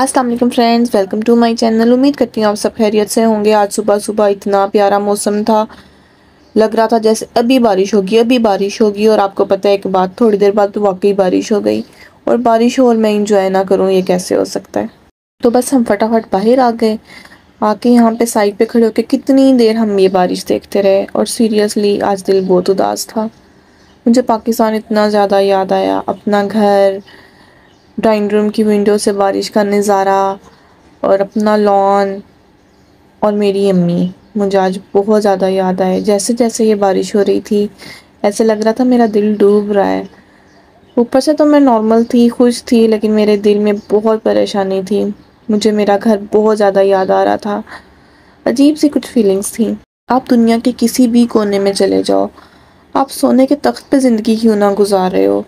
अस्सलाम वालेकुम friends, welcome to my channel. उम्मीद करती हूँ आप सब खैरियत से होंगे। आज सुबह सुबह इतना प्यारा मौसम था, लग रहा था जैसे अभी बारिश होगी। और आपको पता है एक बात, थोड़ी देर बाद तो वाकई बारिश हो गई। और बारिश हो और मैं इंजॉय ना करूँ, ये कैसे हो सकता है। तो बस हम फटाफट बाहर आ गए, आके यहाँ पे साइड पे खड़े होके कितनी देर हम ये बारिश देखते रहे। और सीरियसली आज दिल बहुत उदास था। मुझे पाकिस्तान इतना ज़्यादा याद आया, अपना घर, ड्राइंग रूम की विंडो से बारिश का नज़ारा और अपना लॉन और मेरी अम्मी, मुझे आज बहुत ज़्यादा याद आए। जैसे जैसे ये बारिश हो रही थी ऐसे लग रहा था मेरा दिल डूब रहा है। ऊपर से तो मैं नॉर्मल थी, खुश थी, लेकिन मेरे दिल में बहुत परेशानी थी। मुझे मेरा घर बहुत ज़्यादा याद आ रहा था, अजीब सी कुछ फीलिंग्स थी। आप दुनिया के किसी भी कोने में चले जाओ, आप सोने के तख्त पे ज़िंदगी क्यों ना गुजार रहे हो,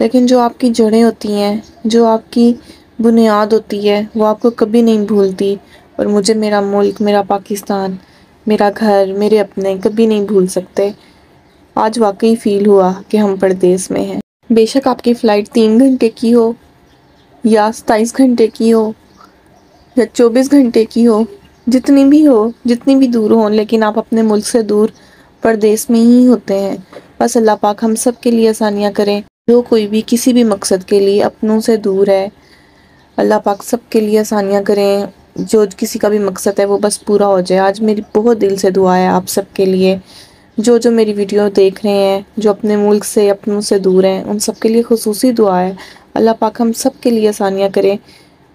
लेकिन जो आपकी जड़ें होती हैं, जो आपकी बुनियाद होती है, वो आपको कभी नहीं भूलती। और मुझे मेरा मुल्क, मेरा पाकिस्तान, मेरा घर, मेरे अपने कभी नहीं भूल सकते। आज वाकई फ़ील हुआ कि हम परदेश में हैं। बेशक आपकी फ़्लाइट 3 घंटे की हो या 27 घंटे की हो या 24 घंटे की हो, जितनी भी हो, जितनी भी दूर हो, लेकिन आप अपने मुल्क से दूर परदेश में ही होते हैं। बस अल्लाह पाक हम सब के लिए आसानियाँ करें। जो कोई भी किसी भी मकसद के लिए अपनों से दूर है, अल्लाह पाक सब के लिए आसानियाँ करें। जो किसी का भी मकसद है वो बस पूरा हो जाए। आज मेरी बहुत दिल से दुआ है आप सब के लिए, जो जो मेरी वीडियो देख रहे हैं, जो अपने मुल्क से, अपनों से दूर हैं, उन सब के लिए खुसूसी दुआ है। अल्लाह पाक हम सब के लिए आसानियाँ करें।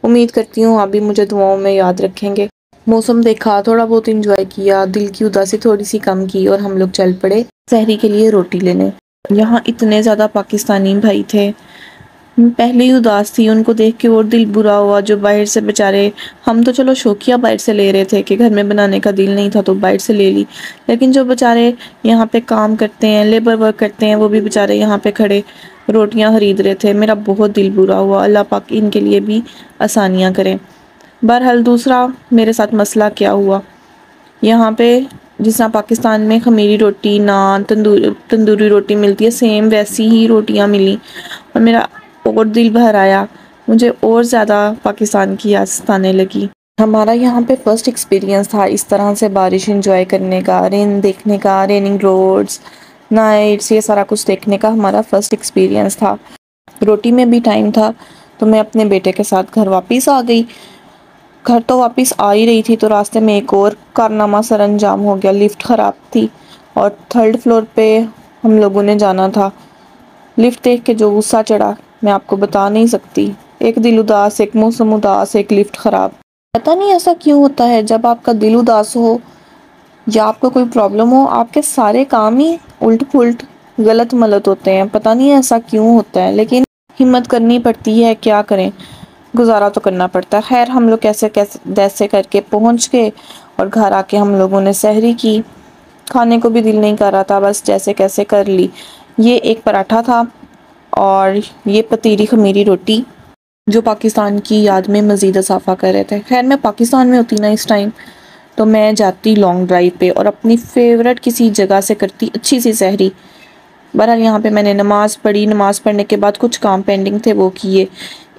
उम्मीद करती हूँ आप भी मुझे दुआओं में याद रखेंगे। मौसम देखा, थोड़ा बहुत इंजॉय किया, दिल की उदासी थोड़ी सी कम की और हम लोग चल पड़े सहरी के लिए रोटी लेने। यहाँ इतने ज़्यादा पाकिस्तानी भाई थे, पहले ही उदास थी, उनको देख के और दिल बुरा हुआ। जो बाहर से बेचारे, हम तो चलो शौकिया बाहर से ले रहे थे कि घर में बनाने का दिल नहीं था तो बाहर से ले ली, लेकिन जो बेचारे यहाँ पे काम करते हैं, लेबर वर्क करते हैं, वो भी बेचारे यहाँ पे खड़े रोटियाँ खरीद रहे थे। मेरा बहुत दिल बुरा हुआ। अल्लाह पाक इनके लिए भी आसानियाँ करें। बहरहाल दूसरा मेरे साथ मसला क्या हुआ, यहाँ पर जिस तरह पाकिस्तान में खमीरी रोटी, नान, तंदूरी रोटी मिलती है, सेम वैसी ही रोटियाँ मिली। और मेरा और दिल भर आया, मुझे और ज़्यादा पाकिस्तान की याद सताने लगी। हमारा यहाँ पे फर्स्ट एक्सपीरियंस था इस तरह से बारिश एंजॉय करने का, रेन देखने का, रेनिंग रोड्स, नाइट्स, ये सारा कुछ देखने का हमारा फर्स्ट एक्सपीरियंस था। रोटी में भी टाइम था तो मैं अपने बेटे के साथ घर वापस आ गई। घर तो वापस आ ही रही थी तो रास्ते में एक और कारनामा सर अंजाम हो गया। लिफ्ट ख़राब थी और 3rd फ्लोर पे हम लोगों ने जाना था। लिफ्ट देख के जो गुस्सा चढ़ा मैं आपको बता नहीं सकती। एक दिल उदास, एक मौसम उदास, एक लिफ्ट ख़राब। पता नहीं ऐसा क्यों होता है, जब आपका दिल उदास हो या आपको कोई प्रॉब्लम हो, आपके सारे काम ही उल्ट पुलट, गलत मलत होते हैं। पता नहीं ऐसा क्यों होता है, लेकिन हिम्मत करनी पड़ती है, क्या करें, गुजारा तो करना पड़ता है। खैर हम लोग कैसे तैसे करके पहुंच गए और घर आके हम लोगों ने सहरी की। खाने को भी दिल नहीं कर रहा था, बस जैसे कैसे कर ली। ये एक पराठा था और ये पतीरी खमीरी रोटी, जो पाकिस्तान की याद में मज़ीद इजाफा कर रहे थे। खैर मैं पाकिस्तान में होती ना इस टाइम तो मैं जाती लॉन्ग ड्राइव पे और अपनी फेवरेट किसी जगह से करती अच्छी सी सहरी। बहरहाल यहाँ पे मैंने नमाज़ पढ़ी, नमाज़ पढ़ने के बाद कुछ काम पेंडिंग थे वो किए।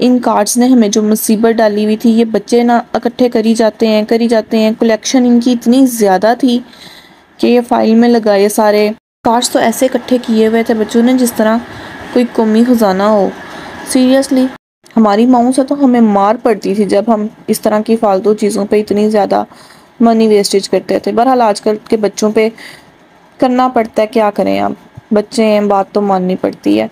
इन कार्ड्स ने हमें जो मुसीबत डाली हुई थी, ये बच्चे ना इकट्ठे करी जाते हैं। कलेक्शन इनकी इतनी ज़्यादा थी कि ये फाइल में लगाए सारे कार्ड्स। तो ऐसे इकट्ठे किए हुए थे बच्चों ने जिस तरह कोई कौमी ख़जाना हो। सीरियसली हमारी माओं से तो हमें मार पड़ती थी जब हम इस तरह की फालतू चीज़ों पर इतनी ज़्यादा मनी वेस्टेज करते थे। बहरहाल आजकल के बच्चों पर करना पड़ता है, क्या करें, आप बच्चे हैं, बात तो माननी पड़ती है।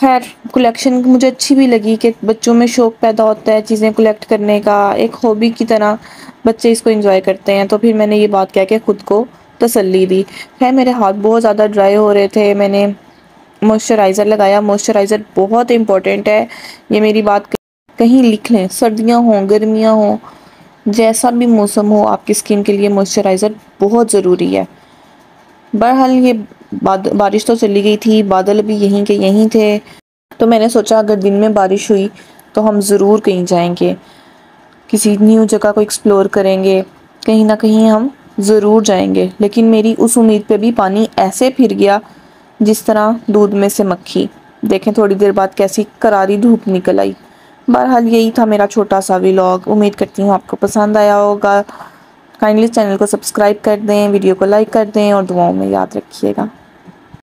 खैर कलेक्शन मुझे अच्छी भी लगी कि बच्चों में शौक़ पैदा होता है चीज़ें कलेक्ट करने का, एक हॉबी की तरह बच्चे इसको एंजॉय करते हैं। तो फिर मैंने ये बात कह के ख़ुद को तसल्ली दी। खैर मेरे हाथ बहुत ज़्यादा ड्राई हो रहे थे, मैंने मॉइस्चराइज़र लगाया। मॉइस्चराइज़र बहुत इंपॉर्टेंट है, ये मेरी बात कहीं लिख लें। सर्दियाँ हों, गर्मियाँ हों, जैसा भी मौसम हो, आपकी स्किन के लिए मॉइस्चराइज़र बहुत ज़रूरी है। बहरहाल ये बारिश तो चली गई थी, बादल भी यहीं के यहीं थे, तो मैंने सोचा अगर दिन में बारिश हुई तो हम ज़रूर कहीं जाएंगे, किसी न्यू जगह को एक्सप्लोर करेंगे, कहीं ना कहीं हम ज़रूर जाएंगे। लेकिन मेरी उस उम्मीद पे भी पानी ऐसे फिर गया जिस तरह दूध में से मक्खी। देखें थोड़ी देर बाद कैसी करारी धूप निकल आई। बहरहाल यही था मेरा छोटा सा व्लॉग। उम्मीद करती हूँ आपको पसंद आया होगा। काइंडली चैनल को सब्सक्राइब कर दें, वीडियो को लाइक कर दें और दुआओं में याद रखिएगा।